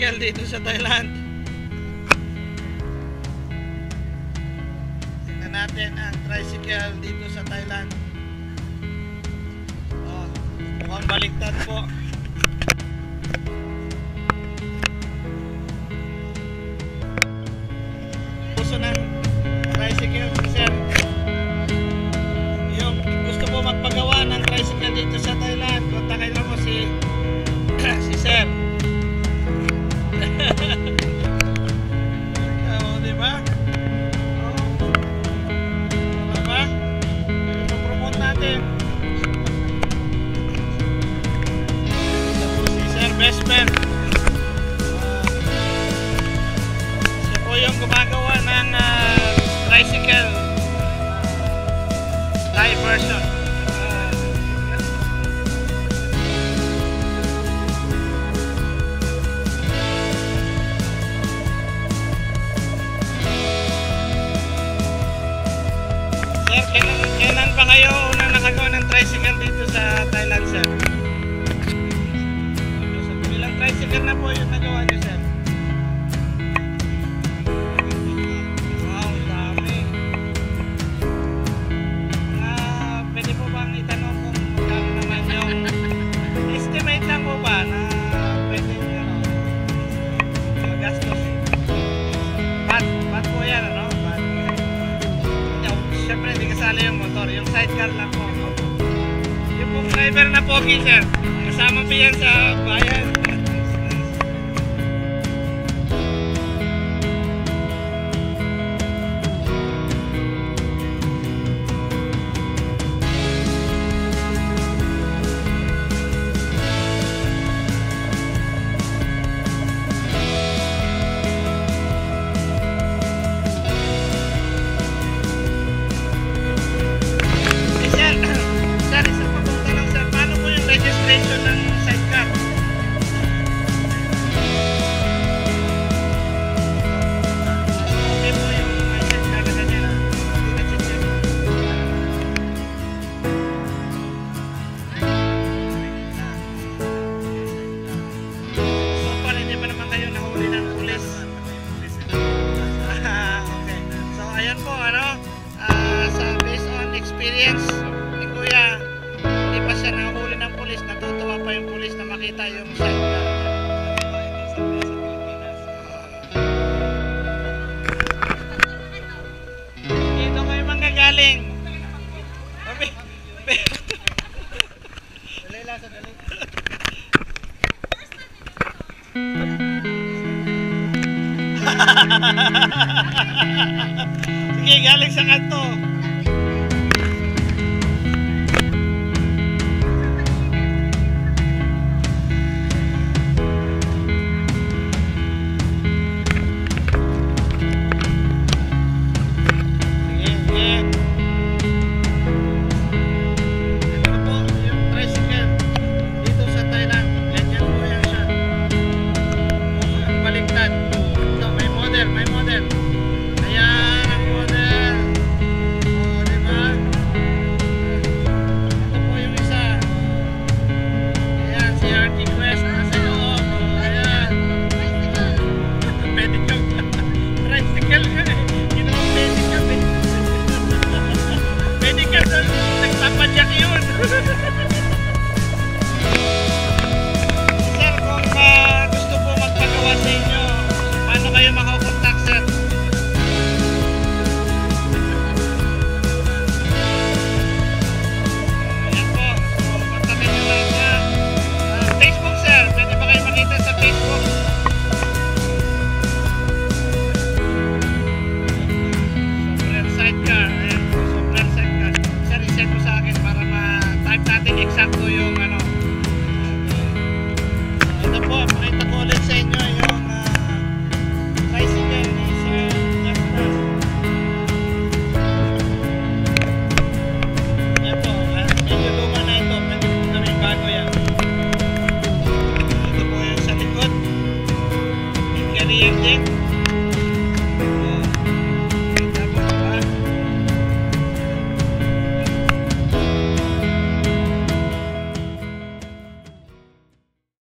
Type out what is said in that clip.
tricycle dito sa Thailand. Tingnan natin ang tricycle dito sa Thailand. Oh, mukhang baliktad po. Puso ng tricycle, sir. Yung gusto po magpagawa ng tricycle dito sa Thailand, kontakin mo si sir. Oh, diba? Oh. Diba? Ipopromote natin. Ito po si Sir Best Man. Siya po yung gumagawa ng tricycle live version. Kailan pa kayo unang nakagawa ng tricycle dito sa Thailand, sir? So, bilang tricycle na po yung nagawa nyo, sir. Wow, dami. Pwede po bang itanong kung magkano naman yung estimate lang po ba na pwede nyo gastos? Bat po yan, ano? Siyempre hindi kasali yung motor, yung sidecar lang po. Yung pong driver na pogi, sir, kasama po yan sa bayan. Sige, galing sa kanto.